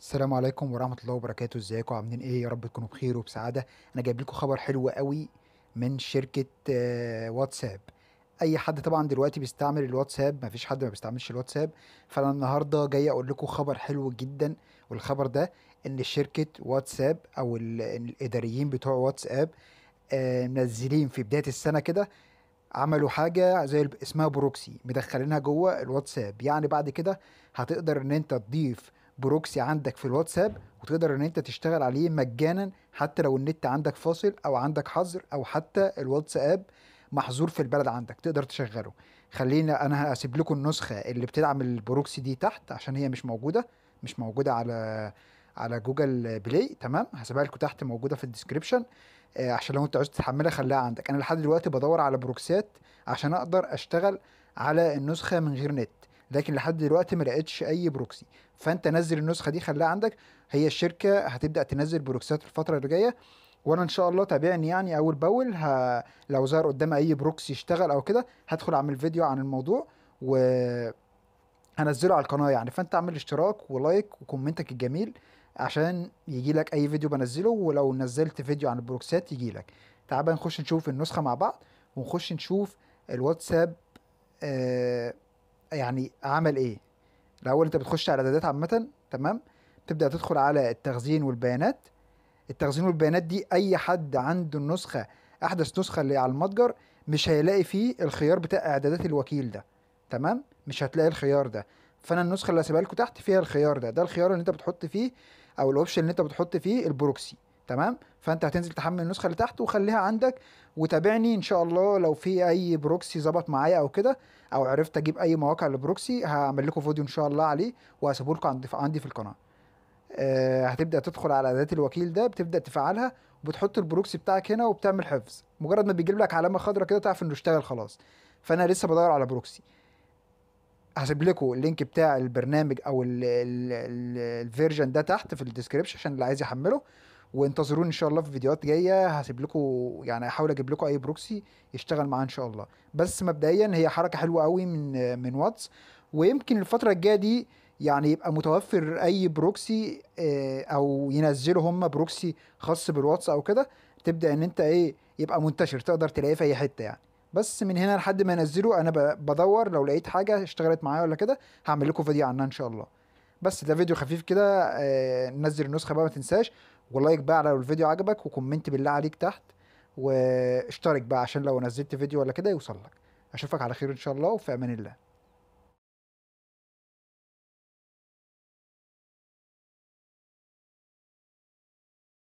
السلام عليكم ورحمة الله وبركاته. ازيكم عاملين ايه؟ يا رب تكونوا بخير وبسعادة. انا جايب لكم خبر حلو قوي من شركة واتساب. اي حد طبعا دلوقتي بيستعمل الواتساب، مفيش حد ما بيستعملش الواتساب، فانا النهارده جاي اقول لكم خبر حلو جدا. والخبر ده ان شركة واتساب او الاداريين بتوع واتساب منزلين في بداية السنة كده، عملوا حاجة زي اسمها بروكسي، مدخلينها جوه الواتساب. يعني بعد كده هتقدر ان انت تضيف بروكسي عندك في الواتساب وتقدر ان انت تشتغل عليه مجانا، حتى لو النت عندك فاصل او عندك حظر او حتى الواتساب محظور في البلد عندك، تقدر تشغله. خلينا انا هسيب لكم النسخة اللي بتدعم البروكسي دي تحت، عشان هي مش موجودة على جوجل بلاي. تمام، هسيبها لكم تحت، موجوده في الديسكريبشن عشان لو انت عايز تحملها خليها عندك. انا لحد دلوقتي بدور على بروكسات عشان اقدر اشتغل على النسخه من غير نت، لكن لحد دلوقتي ما لقيتش اي بروكسي. فانت نزل النسخه دي خليها عندك. هي الشركه هتبدا تنزل بروكسات الفتره اللي جايه، وانا ان شاء الله تابعني يعني اول باول. لو ظهر قدامي اي بروكسي اشتغل او كده هدخل اعمل فيديو عن الموضوع وهنزله على القناه يعني. فانت اعمل اشتراك ولايك وكومنتك الجميل عشان يجي لك اي فيديو بنزله، ولو نزلت فيديو عن البروكسات يجي لك. تعال نخش نشوف النسخه مع بعض، ونخش نشوف الواتساب يعني عمل ايه. الاول انت بتخش على اعدادات عامه، تمام، تبدا تدخل على التخزين والبيانات. التخزين والبيانات دي اي حد عنده النسخه، احدث نسخه اللي على المتجر، مش هيلاقي فيه الخيار بتاع اعدادات الوكيل ده. تمام، مش هتلاقي الخيار ده. فانا النسخه اللي هسيبها لكم تحت فيها الخيار ده الخيار اللي انت بتحط فيه او الاوبشن اللي انت بتحط فيه البروكسي. تمام، فانت هتنزل تحمل النسخه اللي تحت وخليها عندك، وتابعني ان شاء الله لو في اي بروكسي ظبط معايا او كده، او عرفت اجيب اي مواقع للبروكسي هعمل لكم فيديو ان شاء الله عليه، وهسيبه لكم عندي في القناه. هتبدا تدخل على اعدادات الوكيل ده، بتبدا تفعلها وبتحط البروكسي بتاعك هنا وبتعمل حفظ. مجرد ما بيجيب لك علامه خضراء كده تعرف انه اشتغل خلاص. فانا لسه بدور على بروكسي، هسيب لكم اللينك بتاع البرنامج او الفيرجن ده تحت في الديسكريبشن عشان اللي عايز يحمله. وانتظروني ان شاء الله في فيديوهات جايه، هسيب لكم يعني هحاول اجيب لكم اي بروكسي يشتغل معاه ان شاء الله. بس مبدئيا هي حركه حلوه قوي من واتس، ويمكن الفتره الجايه دي يعني يبقى متوفر اي بروكسي او ينزلوا هم بروكسي خاص بالواتس او كده، تبدا ان انت يبقى منتشر، تقدر تلاقيه في اي حته يعني. بس من هنا لحد ما انزله انا بدور، لو لقيت حاجه اشتغلت معايا ولا كده هعمل لكم فيديو عنها ان شاء الله. بس ده فيديو خفيف كده، نزل النسخه بقى ما تنساش، ولايك بقى لو الفيديو عجبك، وكومنت بالله عليك تحت، واشترك بقى عشان لو نزلت فيديو ولا كده يوصل لك. اشوفك على خير ان شاء الله، وفي امان الله.